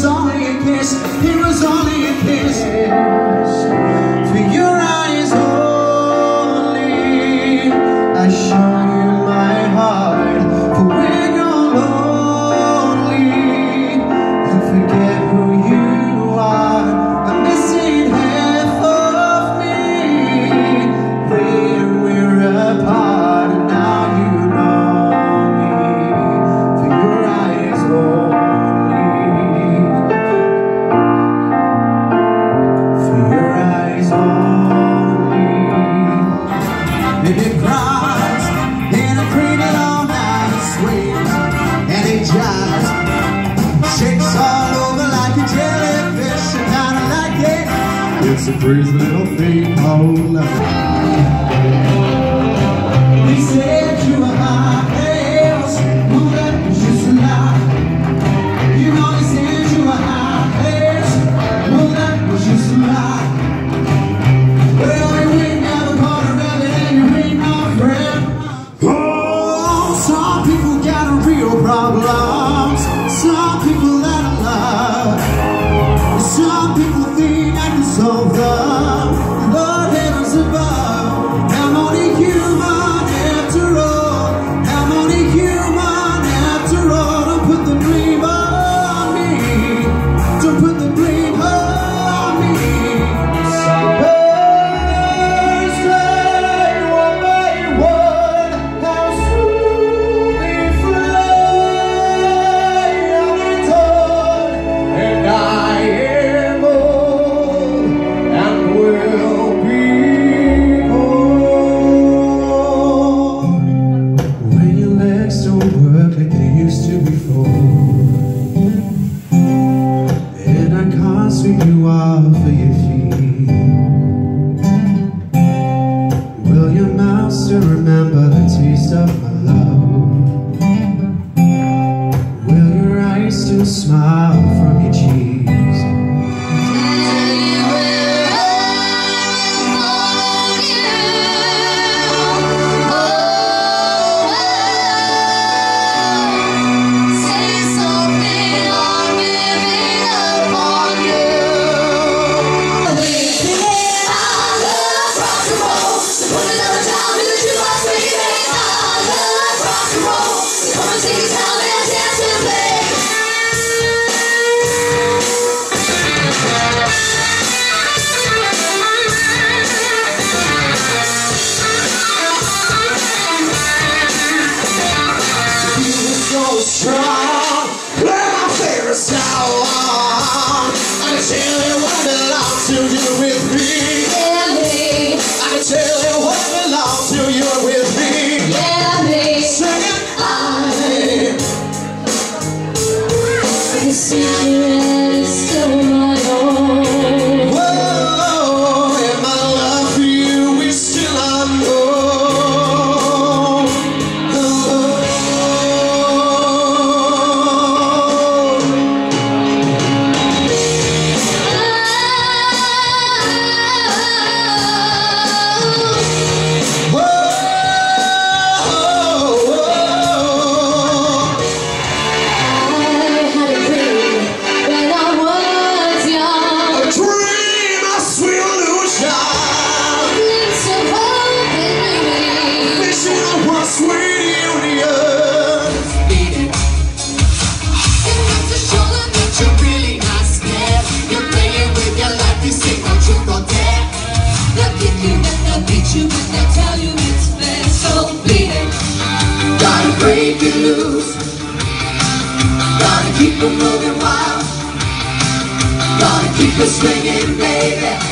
was only a kiss, it was only a kiss. For your eyes only, I show you my heart. For when you're lonely, and forget who you are. I'm missing half of me. Later we're apart, and now you know me. For your eyes only. It cries in a cradle all night, it screams and it jives, shakes all over like a jellyfish, and I don't like it. It's a crazy little thing called love. They said you were my else, well that was just a lie. You know they said you were my else, well that was just a lie. Problems. Some people that I love, some people think I can solve them. Lord, heaven's above, I'm only human after all. I'm only human after all. Don't put the blame on me. Don't put the blame on me. Thursday, one by one, you are for your feet. Will your mouth still remember the taste of my love? Will your eyes still smile from your cheeks? Loose. Gotta keep it moving wild. Gotta keep it swinging, baby.